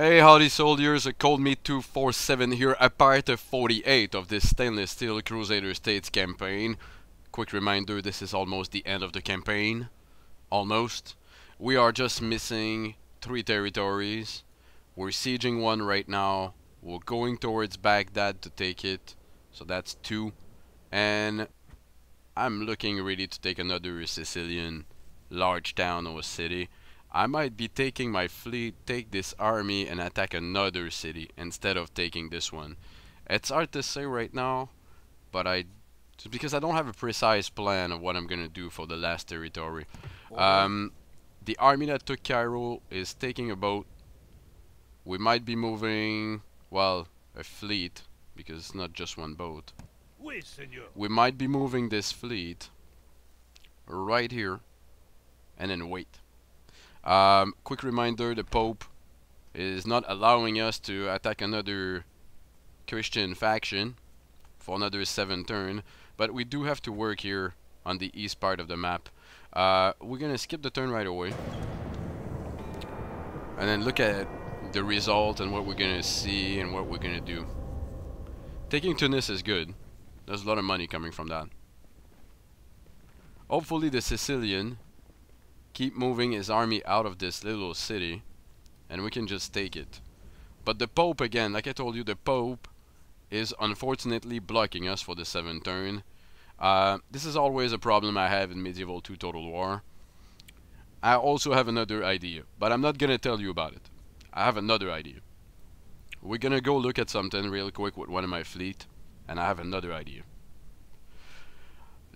Hey howdy soldiers, ColdMeat247 here, a part of 48 of this Stainless Steel Crusader States campaign. Quick reminder, this is almost the end of the campaign. Almost. We are just missing 3 territories. We're sieging one right now. We're going towards Baghdad to take it. So that's 2. And I'm looking really to take another Sicilian large town or city. I might be taking my fleet, take this army and attack another city instead of taking this one. It's hard to say right now, but because I don't have a precise plan of what I'm gonna do for the last territory. The army that took Cairo is taking a boat. We might be moving, well, a fleet, because it's not just one boat. Oui, senor. We might be moving this fleet right here and then wait. Quick reminder, the Pope is not allowing us to attack another Christian faction for another 7 turn, but we do have to work here on the east part of the map. We're gonna skip the turn right away and then look at the result and what we're gonna see and what we're gonna do. Taking Tunis is good. There's a lot of money coming from that. Hopefully the Sicilian keep moving his army out of this little city and we can just take it. But the Pope, again, like I told you, the Pope is unfortunately blocking us for the 7th turn. This is always a problem I have in Medieval 2 Total War. I also have another idea, but I'm not gonna tell you about it. I have another idea. We're gonna go look at something real quick with one of my fleet, and I have another idea.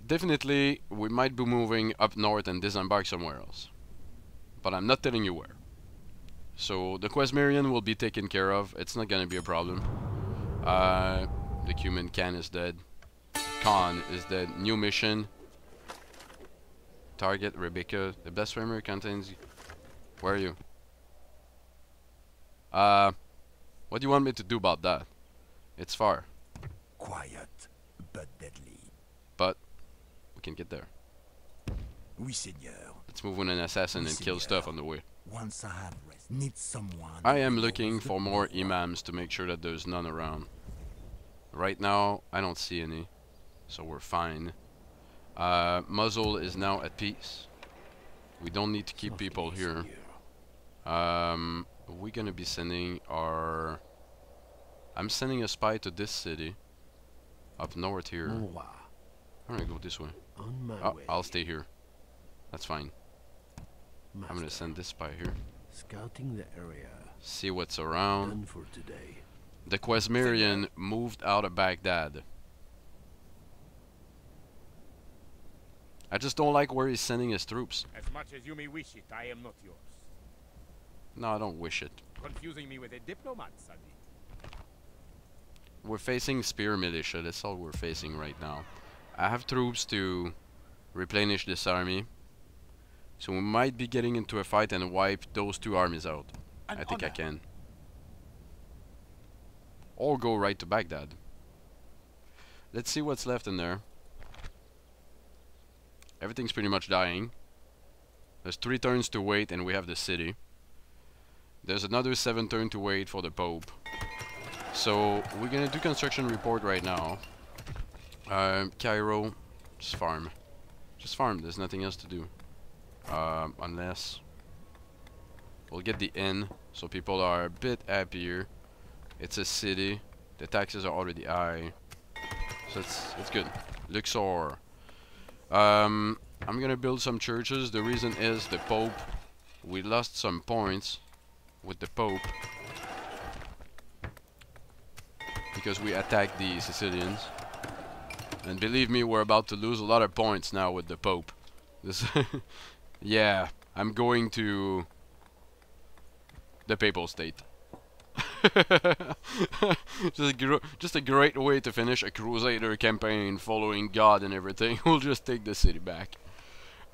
Definitely, we might be moving up north and disembark somewhere else. But I'm not telling you where. So, the Khwarezmian will be taken care of. It's not gonna be a problem. The Cuman Khan is dead. Khan is dead. New mission. Target Rebecca. The blasphemer contains... Where are you? What do you want me to do about that? It's far. Quiet, but deadly. But... can get there. Oui, seigneur. Let's move on an assassin and kill stuff on the way. Once I have rest, need someone. I am looking for more imams to make sure that there's none around. Right now, I don't see any, so we're fine. Mosul is now at peace. We don't need to keep people here. We're gonna be sending our... I'm sending a spy to this city up north here. I'm gonna go this way. Oh, I'll stay here. That's fine. Master, I'm gonna send this spy here. Scouting the area. See what's around. Done for today. The Khwarezmian moved out of Baghdad. I just don't like where he's sending his troops. As much as you may wish it, I am not yours. No, I don't wish it. Confusing me with a diplomat, Sadi. We're facing spear militia. That's all we're facing right now. I have troops to replenish this army, so we might be getting into a fight and wipe those 2 armies out. I think I can. Or go right to Baghdad. Let's see what's left in there. Everything's pretty much dying. There's 3 turns to wait and we have the city. There's another 7 turn to wait for the Pope. So we're gonna do construction report right now. Cairo, just farm. Just farm, there's nothing else to do. Unless... we'll get the inn, so people are a bit happier. It's a city, the taxes are already high. So it's good. Luxor. I'm gonna build some churches, the reason is the Pope. We lost some points with the Pope. Because we attacked the Sicilians. And believe me, we're about to lose a lot of points now with the Pope. This yeah, I'm going to the Papal State. Just a great way to finish a Crusader campaign, following God and everything. We'll just take the city back.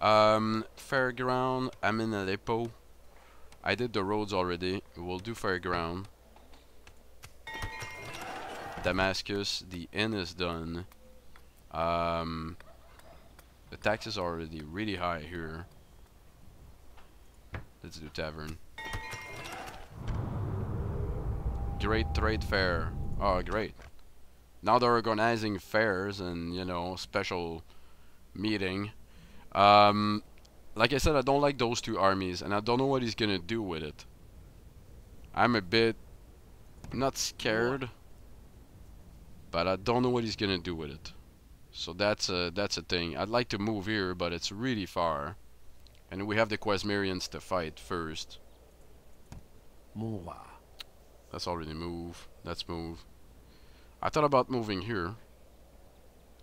Fairground, I'm in Aleppo. I did the roads already. We'll do Fairground. Damascus, the inn is done. The taxes are already really high here. Let's do tavern. great trade fair. Oh, great. Now they're organizing fairs and, you know, special meeting. Like I said, I don't like those two armies, and I don't know what he's gonna do with it. I'm a bit... not scared, but I don't know what he's gonna do with it. So that's a thing. I'd like to move here, but it's really far. And we have the Khwarezmians to fight first. That's already move. Let's move. I thought about moving here.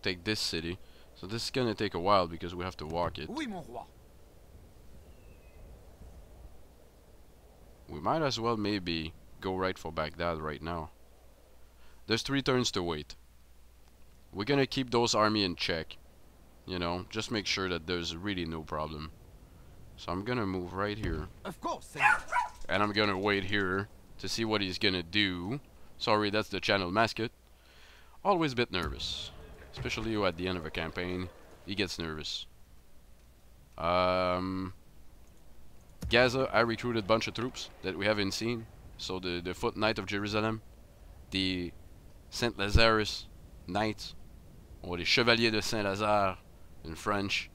Take this city. So this is gonna take a while because we have to walk it. We might as well maybe go right for Baghdad right now. There's 3 turns to wait. We're gonna keep those army in check. You know, just make sure that there's really no problem. So I'm gonna move right here. Of course. And I'm gonna wait here to see what he's gonna do. Sorry, that's the channel mascot. Always a bit nervous. Especially at the end of a campaign. He gets nervous. Gaza, I recruited a bunch of troops that we haven't seen. So the Foot Knight of Jerusalem, the Saint-Lazare Knights, or the Chevaliers de Saint-Lazare in French.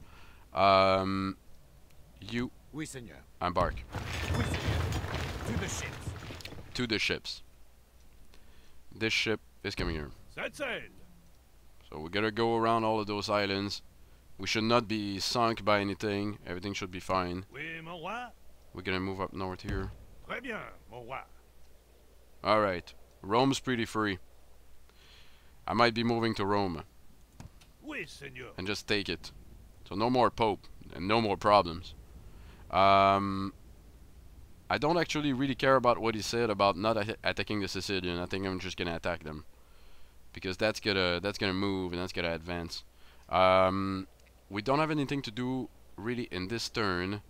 You oui, seigneur. Embark. Oui, seigneur. To the ships. To the ships. This ship is coming here. Set sail. So we gotta go around all of those islands. We should not be sunk by anything. Everything should be fine. Oui, mon roi. We're gonna move up north here. Très bien, mon roi. All right, Rome's pretty free. I might be moving to Rome. Oui, seigneur. And just take it. So no more Pope and no more problems. I don't actually really care about what he said about not attacking the Sicilian. I think I'm just gonna attack them because that's gonna move and that's gonna advance. We don't have anything to do really in this turn.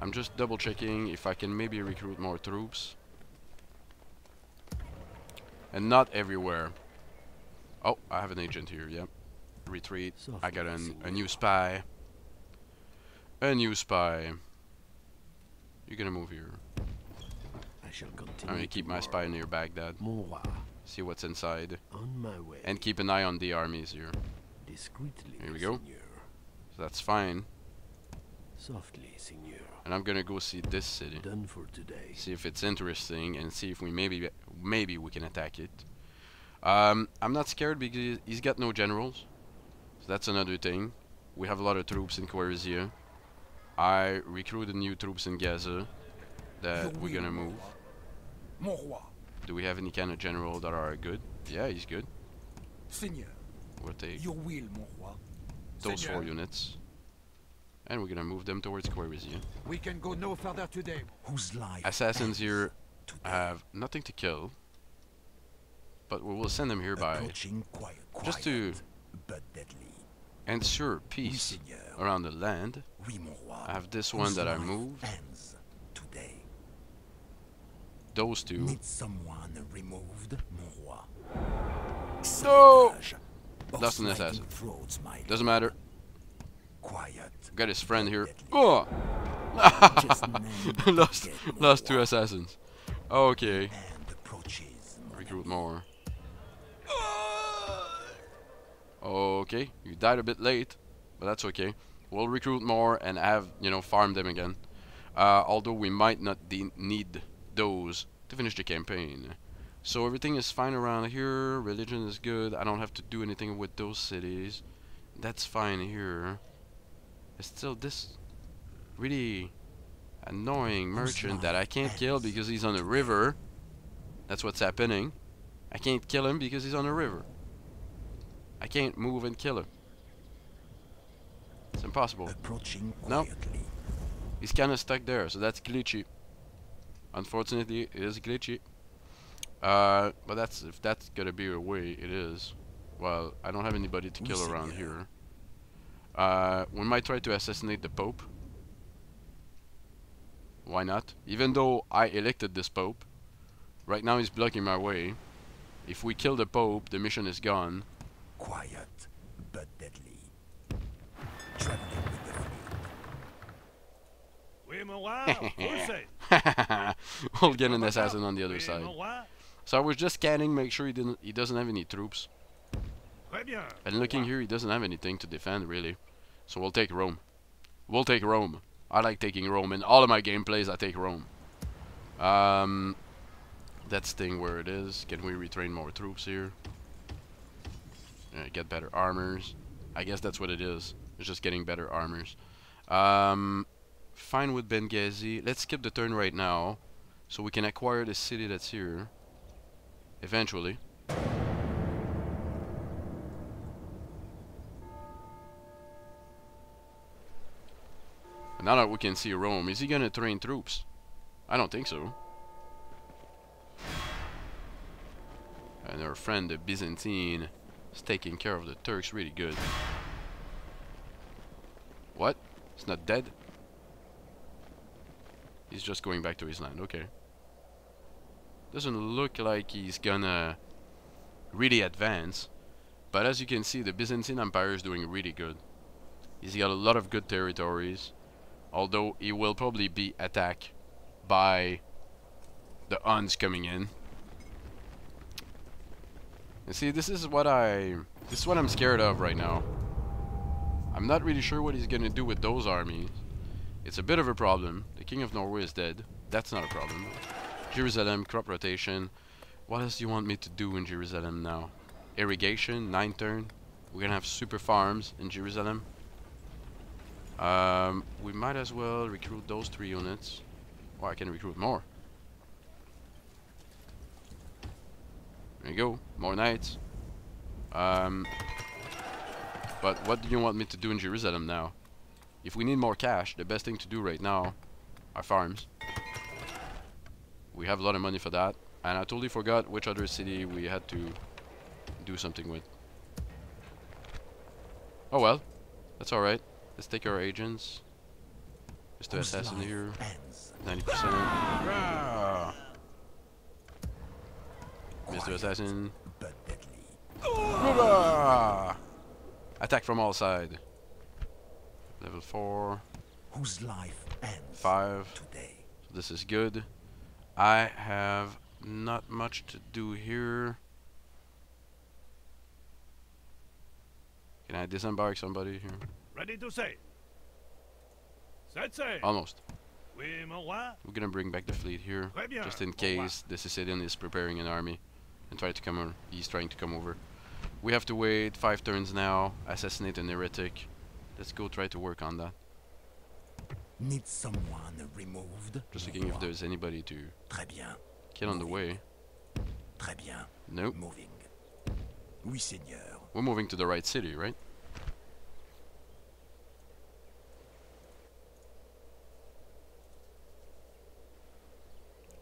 I'm just double checking if I can maybe recruit more troops. And not everywhere. Oh, I have an agent here, yep. Retreat. I got a new spy. A new spy. You're gonna move here. I'm gonna keep my spy near Baghdad. See what's inside. On my way. And keep an eye on the armies here. Discreetly, here we go. So that's fine. Softly, seigneur. And I'm gonna go see this city. Done for today. See if it's interesting and see if we maybe we can attack it. I'm not scared because he's got no generals. So that's another thing. We have a lot of troops in Khwarezmia. I recruited new troops in Gaza that we're gonna move. Do we have any kind of general that are good? Yeah, he's good. Seigneur. We'll take those 4 units. And we're gonna move them towards Khwarezmia. We can go no further today. Whose life? Assassins here have nothing to kill, but we will send them here by quiet, just to but ensure peace oui, around the land. Oui, I have this one that I moved. Today. Those two. Need someone removed, mon roi. So that's an assassin. Frauds, doesn't matter. Quiet. Got his friend here. Oh! lost 2 assassins. Okay. Recruit more. Okay, you died a bit late, but that's okay. We'll recruit more and have, you know, farm them again. Although we might not need those to finish the campaign. So everything is fine around here. Religion is good. I don't have to do anything with those cities. That's fine here. It's still this really annoying merchant that I can't kill because he's on the river. That's what's happening. I can't kill him because he's on the river. I can't move and kill him. It's impossible. No. He's kind of stuck there, so that's glitchy. Unfortunately, it is glitchy. But that's if that's gonna be a way it is. Well, I don't have anybody to kill around here. We might try to assassinate the Pope. Why not? Even though I elected this Pope, right now he's blocking my way. If we kill the Pope, the mission is gone. Quiet, but deadly. Traveling with the enemy. We'll get an assassin on the other side. So I was just scanning, make sure he doesn't have any troops. And looking here, he doesn't have anything to defend really. So we'll take Rome. We'll take Rome. I like taking Rome. In all of my gameplays, I take Rome. That's thing where it is. Can we retrain more troops here? Get better armors. I guess that's what it is. It's just getting better armors. Fine with Benghazi. Let's skip the turn right now, so we can acquire the city that's here. Eventually. Now that we can see Rome, is he gonna train troops? I don't think so. And our friend the Byzantine is taking care of the Turks really good. What? He's not dead? He's just going back to his land, okay. Doesn't look like he's gonna really advance. But as you can see, the Byzantine Empire is doing really good. He's got a lot of good territories. Although he will probably be attacked by the Huns coming in. And see, this is what I'm scared of right now. I'm not really sure what he's gonna do with those armies. It's a bit of a problem. The King of Norway is dead. That's not a problem. Jerusalem, crop rotation. What else do you want me to do in Jerusalem now? Irrigation, 9 turn. We're gonna have super farms in Jerusalem. We might as well recruit those 3 units. Or I can recruit more. There you go, more knights. But what do you want me to do in Jerusalem now? If we need more cash, the best thing to do right now are farms. We have a lot of money for that. And I totally forgot which other city we had to do something with. Oh well, that's alright. Let's take our agents. Just to assassin here. 90%. Mr. Assassin. Attack from all sides. Level 4. Whose life ends 5. Today. So this is good. I have not much to do here. Can I disembark somebody here? Ready to say. Set sail. Almost. We're gonna bring back the fleet here, just in case the Sicilian is preparing an army and try to come over. He's trying to come over. We have to wait 5 turns now. Assassinate an heretic. Let's go try to work on that. Need someone removed. Just looking if there's anybody to kill on the way. Nope. We're moving to the right city, right?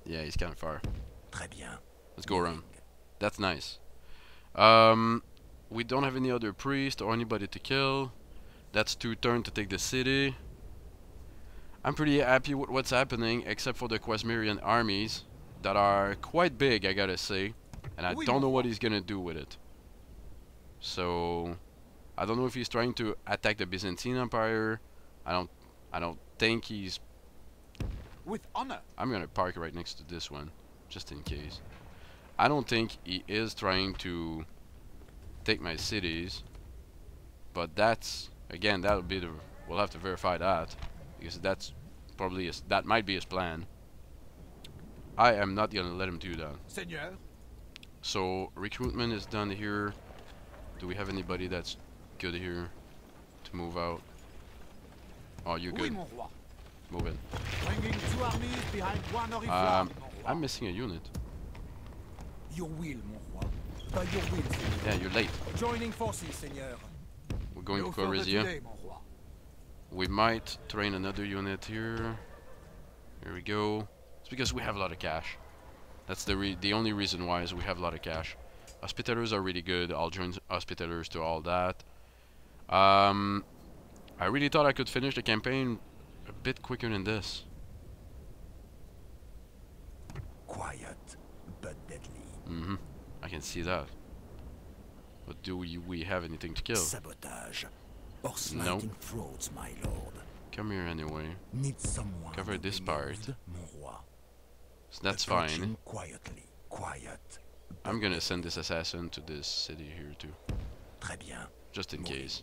Yeah, he's kind of far. Let's go around. That's nice. We don't have any other priest or anybody to kill. That's 2 turns to take the city. I'm pretty happy with what's happening, except for the Khwarezmian armies that are quite big, I gotta say. And I don't know what he's gonna do with it. So I don't know if he's trying to attack the Byzantine Empire. I don't think he's. With honor. I'm gonna park right next to this one, just in case. I don't think he is trying to take my cities, but that's again that'll be the. We'll have to verify that because that's probably his, that might be his plan. I am not gonna let him do that. Seigneur. So recruitment is done here. Do we have anybody that's good here to move out? Oh, you're good. Move in. I'm missing a unit. Your will, mon roi. By your will, yeah, you're late. Joining forces, Seigneur. We're going to Khwarezmia. We might train another unit here. Here we go. It's because we have a lot of cash. That's the only reason why is we have a lot of cash. Hospitallers are really good. I'll join Hospitallers to all that. I really thought I could finish the campaign a bit quicker than this. Quiet, but deadly. Mm-hmm. I can see that. But do we have anything to kill? Sabotage. Or smiting frauds, my lord. Come here anyway. Need someone. Cover this part. So that's fine. Quietly. quiet. I'm gonna send this assassin to this city here too. Très bien. Just in case.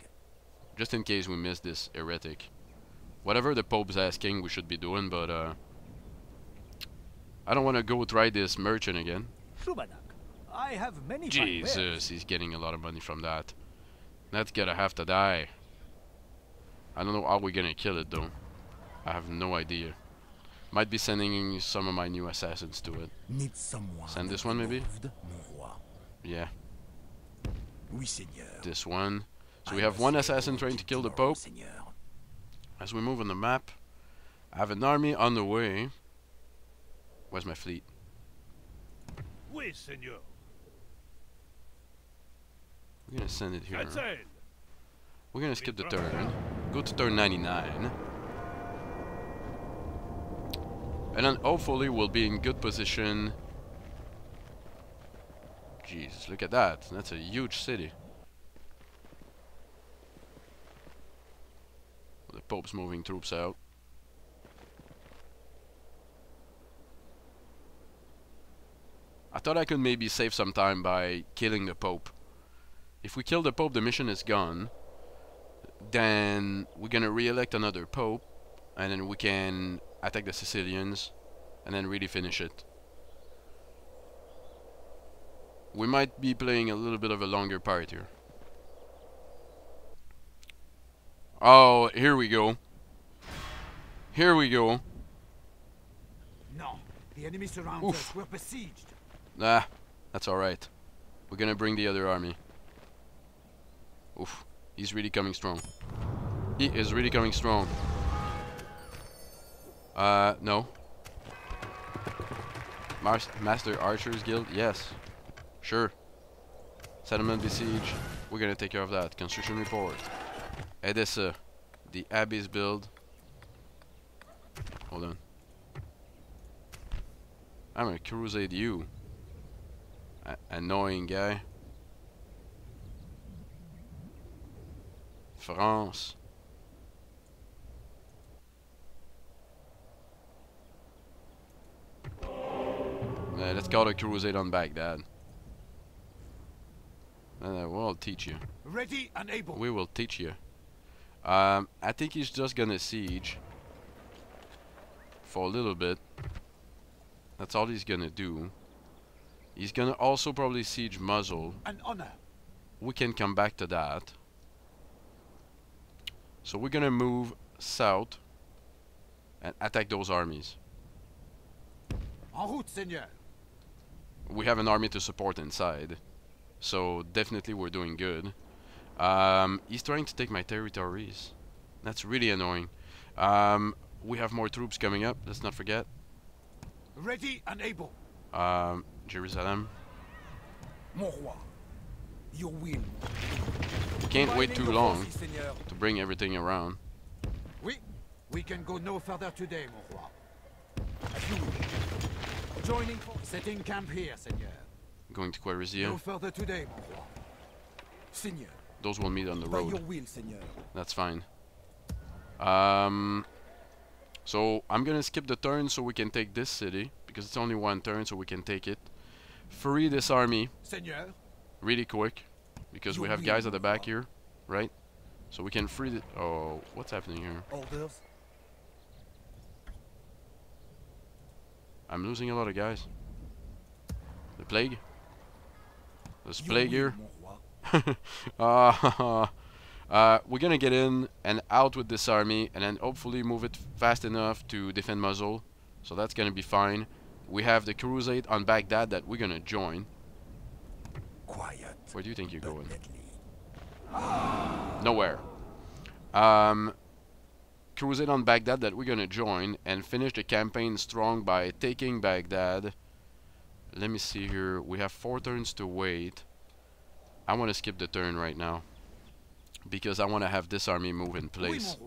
Just in case we miss this heretic. Whatever the Pope's asking, we should be doing, but I don't want to go try this merchant again. I have many Jesus, he's getting a lot of money from that. That's gonna have to die. I don't know how we're gonna kill it though. I have no idea. Might be sending some of my new assassins to it. Need someone. Send this one maybe? Yeah. Oui, Seigneur. This one. So we have one assassin trying to kill the Pope. As we move on the map, I have an army on the way. Where's my fleet? Oui, Seigneur. We're gonna send it here. We're gonna skip the turn. Go to turn 99. And then hopefully we'll be in good position. Jesus, look at that. That's a huge city. The Pope's moving troops out. I thought I could maybe save some time by killing the Pope. If we kill the Pope, the mission is gone. Then we're gonna re-elect another Pope, and then we can attack the Sicilians, and then really finish it. We might be playing a little bit of a longer part here. Oh, here we go. Here we go. No, the enemy surrounds us. We're besieged. Nah, that's alright. We're gonna bring the other army. Oof. He's really coming strong. He is really coming strong. No. Master Archer's Guild? Yes. Sure. Settlement besiege. We're gonna take care of that. Construction report. Edessa. The Abbey's build. Hold on. I'm gonna crusade you. Annoying guy. France. Let's call a crusade on Baghdad. We'll teach you. Ready and able. We will teach you. I think he's just gonna siege for a little bit. That's all he's gonna do. He's gonna also probably siege Mosul. An honor. We can come back to that. So we're gonna move south and attack those armies. En route, Seigneur. We have an army to support inside, so definitely we're doing good. He's trying to take my territories. That's really annoying. We have more troops coming up. Let's not forget. Ready and able. Jerusalem. Mon roi, your will. Can't wait too long to bring everything around. We can go no further today, mon roi. Joining setting camp here, Seigneur. Going to Khwarezmian. No further today, mon roi. Seigneur. Those will meet on the road. By your will, Seigneur. That's fine. So I'm gonna skip the turn so we can take this city because it's only one turn, so we can take it. Free this army, Seigneur. Really quick. Because we have guys at the back here, right? So we can free the... Oh, what's happening here? Orders. I'm losing a lot of guys. The plague? There's plague here. We're gonna get in and out with this army and then hopefully move it fast enough to defend Mosul. So that's gonna be fine. We have the crusade on Baghdad that we're gonna join. Quiet. Where do you think you're going? Nowhere. Crusade on Baghdad that we're gonna join and finish the campaign strong by taking Baghdad. Let me see here. We have 4 turns to wait. I want to skip the turn right now because I want to have this army move in place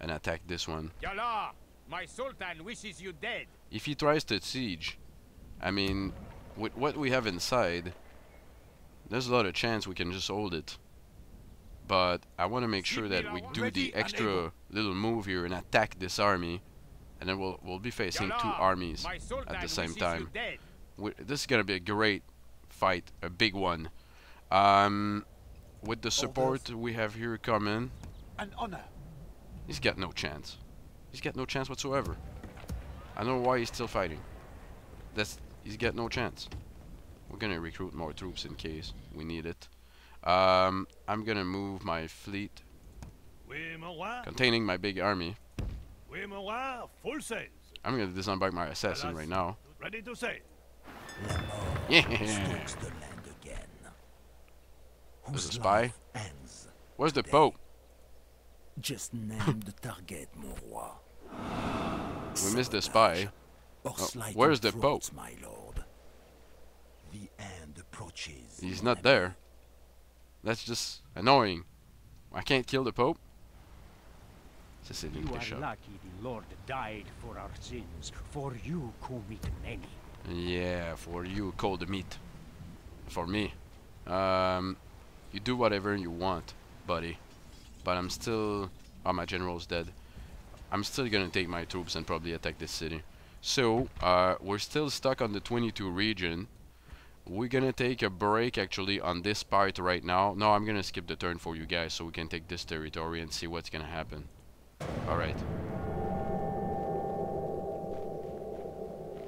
and attack this one. Yalla, my sultan wishes you dead. If he tries to siege, I mean, with what we have inside, there's a lot of chance we can just hold it, but I want to make sure that we do the extra little move here and attack this army, and then we'll be facing 2 armies at the same time. This is going to be a great fight, a big one. With the support we have here coming. An honor. He's got no chance. He's got no chance whatsoever. I don't know why he's still fighting. He's got no chance. We're going to recruit more troops in case we need it. I'm going to move my fleet containing my big army. I'm going to disembark my assassin right now. Ready to say. Yeah. There's a spy. Where's the Pope? Just name the target, mon roi. We missed the spy. Oh, where's the Pope? My lord. The end approaches. He's not there. That's just annoying. I can't kill the Pope. You are lucky the Lord died for our sins. For you commit many. Yeah, for you cold meat. For me. You do whatever you want, buddy. But I'm still... Oh, my general's dead. I'm still gonna take my troops and probably attack this city. So, we're still stuck on the 22 region. We're gonna take a break, actually, on this part right now. No, I'm gonna skip the turn for you guys so we can take this territory and see what's gonna happen. Alright.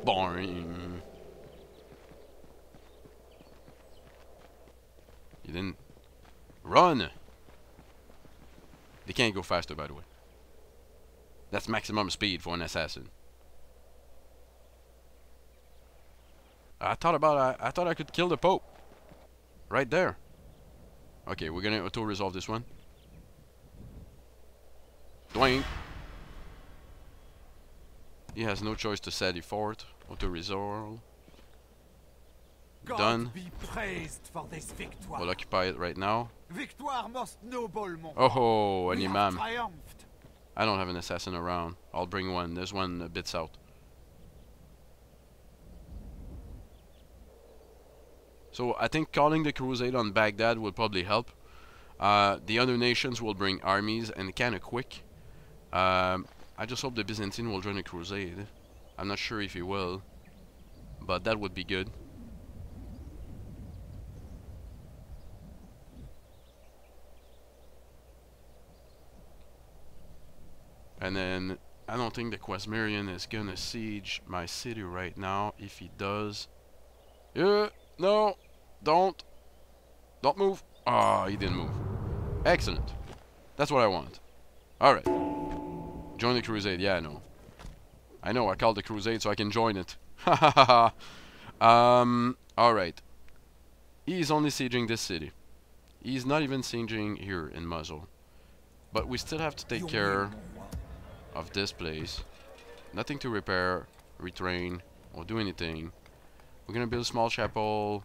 Boing. You didn't... Run! They can't go faster, by the way. That's maximum speed for an assassin. I thought I could kill the Pope. Right there. Okay, we're gonna auto-resolve this one. Dwayne. He has no choice to set the fort or to resolve. God done. Be praised for this victoire. We'll occupy it right now. Victoire most noble, mon. Oh, an imam. Triumphed. I don't have an assassin around. I'll bring one. There's one a bit south. So I think calling the crusade on Baghdad will probably help. The other nations will bring armies and kind of quick. I just hope the Byzantine will join a crusade. I'm not sure if he will, but that would be good. And then I don't think the Khwarezmian is gonna siege my city right now. If he does, yeah, no, don't move. Ah, he didn't move. Excellent. That's what I want. All right. Join the crusade. Yeah, I know. I know. I called the crusade so I can join it. All right. He's only sieging this city. He's not even sieging here in Mosul. But we still have to take care of this place. Nothing to repair, retrain, or do anything. We're gonna build a small chapel,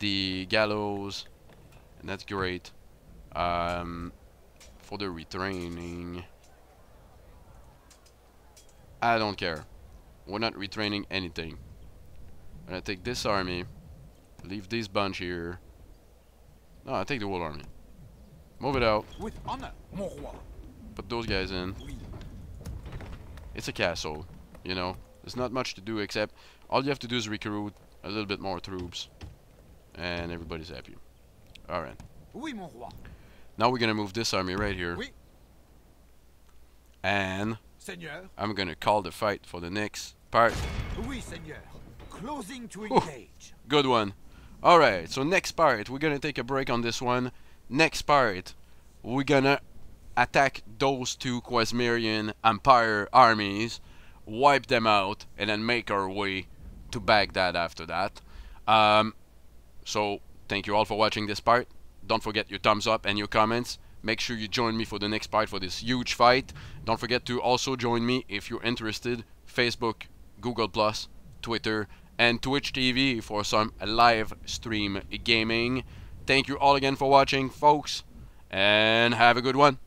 the gallows, and that's great. For the retraining, I don't care. We're not retraining anything. I'm gonna take this army, leave this bunch here. No, I take the whole army. Move it out. With honor, mon roi. Put those guys in. It's a castle, you know. There's not much to do except all you have to do is recruit a little bit more troops, and everybody's happy. All right. Oui, mon roi. Now we're gonna move this army right here. Oui. And Seigneur. I'm gonna call the fight for the next part. Oui, Seigneur. Closing to engage. Good one. All right. So next part, we're gonna take a break on this one. Next part, we're gonna attack those two Khwarezmian Empire armies, wipe them out, and then make our way to Baghdad after that. So thank you all for watching this part. Don't forget your thumbs up and your comments. Make sure you join me for the next part for this huge fight. Don't forget to also join me if you're interested. Facebook, Google+, Twitter, and Twitch TV for some live stream gaming. Thank you all again for watching, folks, and have a good one.